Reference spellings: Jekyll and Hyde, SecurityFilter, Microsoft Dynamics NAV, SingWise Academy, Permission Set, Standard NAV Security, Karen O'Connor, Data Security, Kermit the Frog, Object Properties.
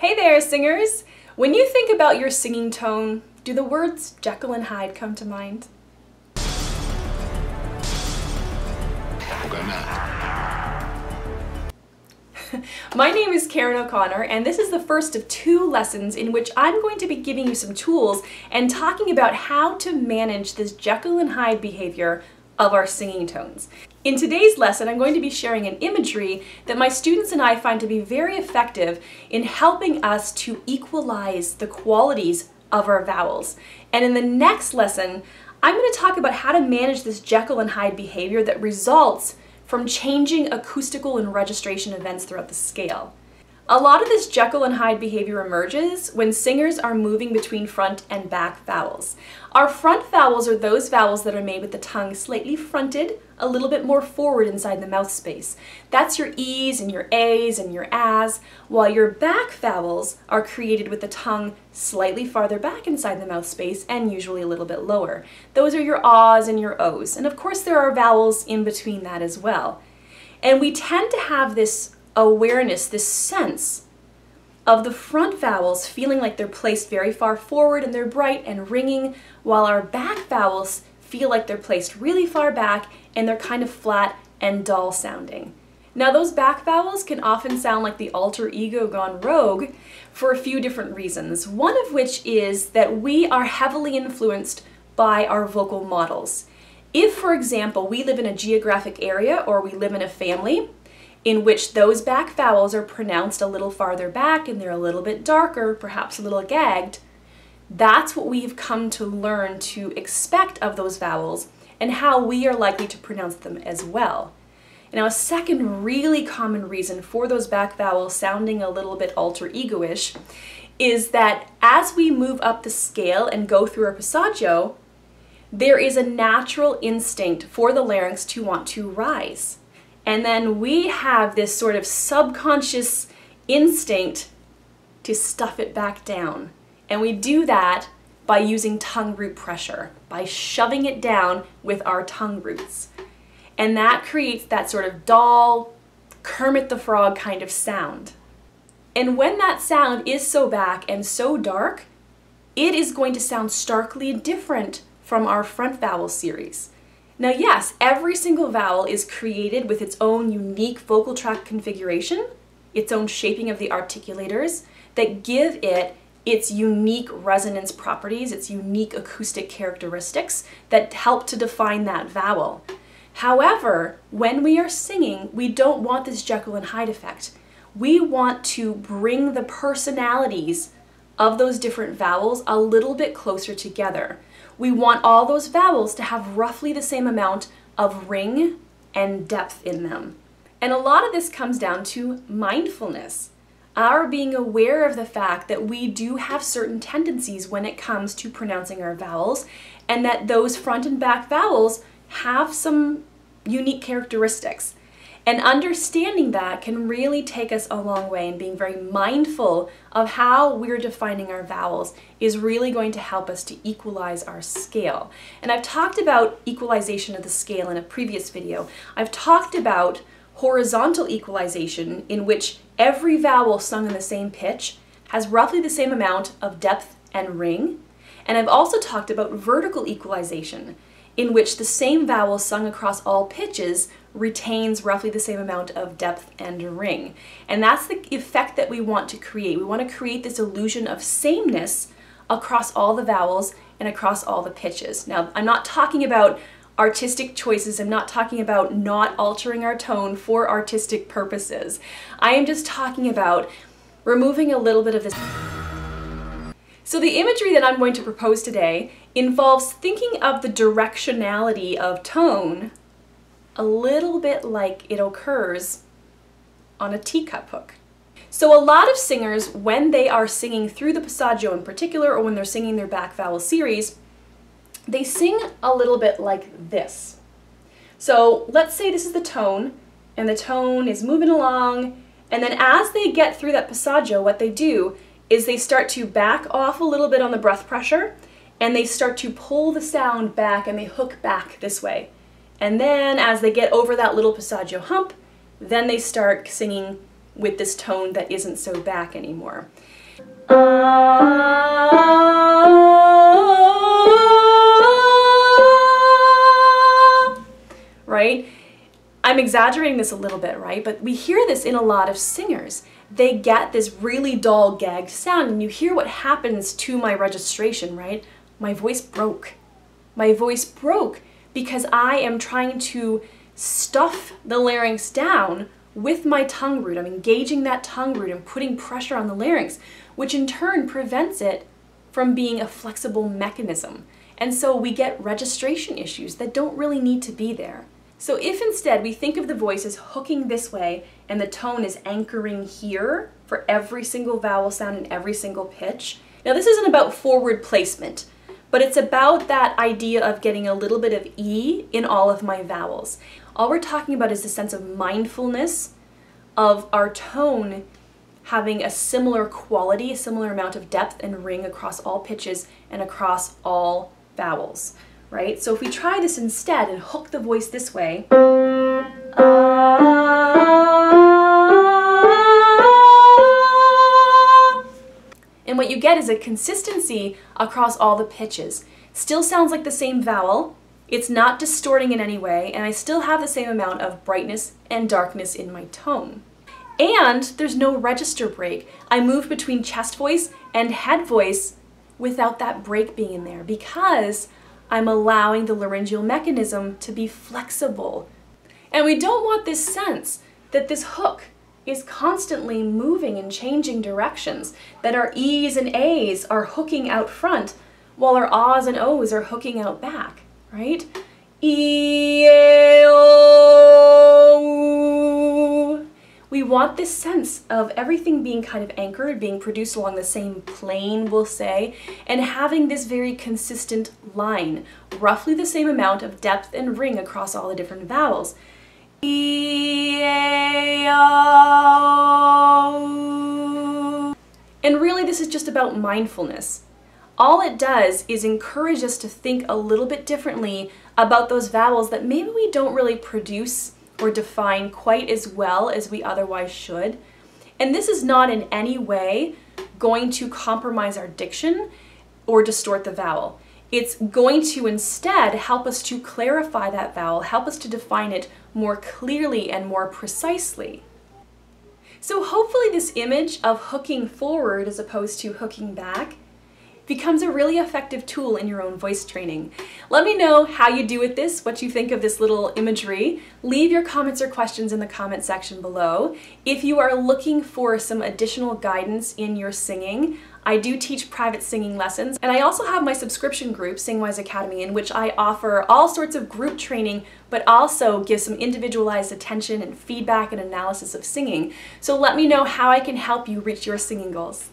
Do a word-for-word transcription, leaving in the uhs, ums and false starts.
Hey there, singers! When you think about your singing tone, do the words Jekyll and Hyde come to mind? My name is Karen O'Connor, and this is the first of two lessons in which I'm going to be giving you some tools and talking about how to manage this Jekyll and Hyde behavior of our singing tones. In today's lesson, I'm going to be sharing an imagery that my students and I find to be very effective in helping us to equalize the qualities of our vowels. And in the next lesson, I'm going to talk about how to manage this Jekyll and Hyde behavior that results from changing acoustical and registration events throughout the scale. A lot of this Jekyll and Hyde behavior emerges when singers are moving between front and back vowels. Our front vowels are those vowels that are made with the tongue slightly fronted, a little bit more forward inside the mouth space. That's your E's and your A's and your A's, while your back vowels are created with the tongue slightly farther back inside the mouth space and usually a little bit lower. Those are your A's and your O's, and of course there are vowels in between that as well. And we tend to have this awareness, this sense of the front vowels feeling like they're placed very far forward and they're bright and ringing, while our back vowels feel like they're placed really far back and they're kind of flat and dull sounding. Now those back vowels can often sound like the alter ego gone rogue for a few different reasons, one of which is that we are heavily influenced by our vocal models. If, for example, we live in a geographic area or we live in a family in which those back vowels are pronounced a little farther back and they're a little bit darker, perhaps a little gagged, that's what we've come to learn to expect of those vowels and how we are likely to pronounce them as well. Now, a second really common reason for those back vowels sounding a little bit alter ego-ish is that as we move up the scale and go through our passaggio, there is a natural instinct for the larynx to want to rise. And then we have this sort of subconscious instinct to stuff it back down. And we do that by using tongue root pressure, by shoving it down with our tongue roots. And that creates that sort of dull, Kermit the Frog kind of sound. And when that sound is so back and so dark, it is going to sound starkly different from our front vowel series. Now yes, every single vowel is created with its own unique vocal tract configuration, its own shaping of the articulators that give it its unique resonance properties, its unique acoustic characteristics that help to define that vowel. However, when we are singing, we don't want this Jekyll and Hyde effect. We want to bring the personalities of those different vowels a little bit closer together. We want all those vowels to have roughly the same amount of ring and depth in them. And a lot of this comes down to mindfulness, our being aware of the fact that we do have certain tendencies when it comes to pronouncing our vowels, and that those front and back vowels have some unique characteristics. And understanding that can really take us a long way, and being very mindful of how we're defining our vowels is really going to help us to equalize our scale. And I've talked about equalization of the scale in a previous video. I've talked about horizontal equalization, in which every vowel sung in the same pitch has roughly the same amount of depth and ring. And I've also talked about vertical equalization, in which the same vowel sung across all pitches retains roughly the same amount of depth and ring. And that's the effect that we want to create. We want to create this illusion of sameness across all the vowels and across all the pitches. Now, I'm not talking about artistic choices. I'm not talking about not altering our tone for artistic purposes. I am just talking about removing a little bit of this. So the imagery that I'm going to propose today involves thinking of the directionality of tone a little bit like it occurs on a teacup hook. So a lot of singers, when they are singing through the passaggio in particular, or when they're singing their back vowel series, they sing a little bit like this. So let's say this is the tone, and the tone is moving along, and then as they get through that passaggio, what they do is they start to back off a little bit on the breath pressure, and they start to pull the sound back, and they hook back this way. And then as they get over that little passaggio hump, then they start singing with this tone that isn't so back anymore. Right? I'm exaggerating this a little bit, right? But we hear this in a lot of singers. They get this really dull, gagged sound, and you hear what happens to my registration, right? My voice broke. My voice broke because I am trying to stuff the larynx down with my tongue root. I'm engaging that tongue root and putting pressure on the larynx, which in turn prevents it from being a flexible mechanism. And so we get registration issues that don't really need to be there. So if instead we think of the voice as hooking this way and the tone is anchoring here for every single vowel sound and every single pitch. Now this isn't about forward placement, but it's about that idea of getting a little bit of E in all of my vowels. All we're talking about is the sense of mindfulness of our tone having a similar quality, a similar amount of depth and ring across all pitches and across all vowels, right? So if we try this instead and hook the voice this way, and what you get is a consistency across all the pitches. Still sounds like the same vowel, it's not distorting in any way, and I still have the same amount of brightness and darkness in my tone. And there's no register break. I move between chest voice and head voice without that break being in there because I'm allowing the laryngeal mechanism to be flexible. And we don't want this sense that this hook is constantly moving and changing directions, that our E's and A's are hooking out front while our ahs and ohs are hooking out back, right? E, A, O. We want this sense of everything being kind of anchored, being produced along the same plane, we'll say, and having this very consistent line, roughly the same amount of depth and ring across all the different vowels. E, A, O. And really this is just about mindfulness. All it does is encourage us to think a little bit differently about those vowels that maybe we don't really produce or define quite as well as we otherwise should. And this is not in any way going to compromise our diction or distort the vowel. It's going to instead help us to clarify that vowel, help us to define it more clearly and more precisely. So hopefully this image of hooking forward as opposed to hooking back becomes a really effective tool in your own voice training. Let me know how you do with this, what you think of this little imagery. Leave your comments or questions in the comment section below. If you are looking for some additional guidance in your singing, I do teach private singing lessons, and I also have my subscription group, SingWise Academy, in which I offer all sorts of group training, but also give some individualized attention and feedback and analysis of singing. So let me know how I can help you reach your singing goals.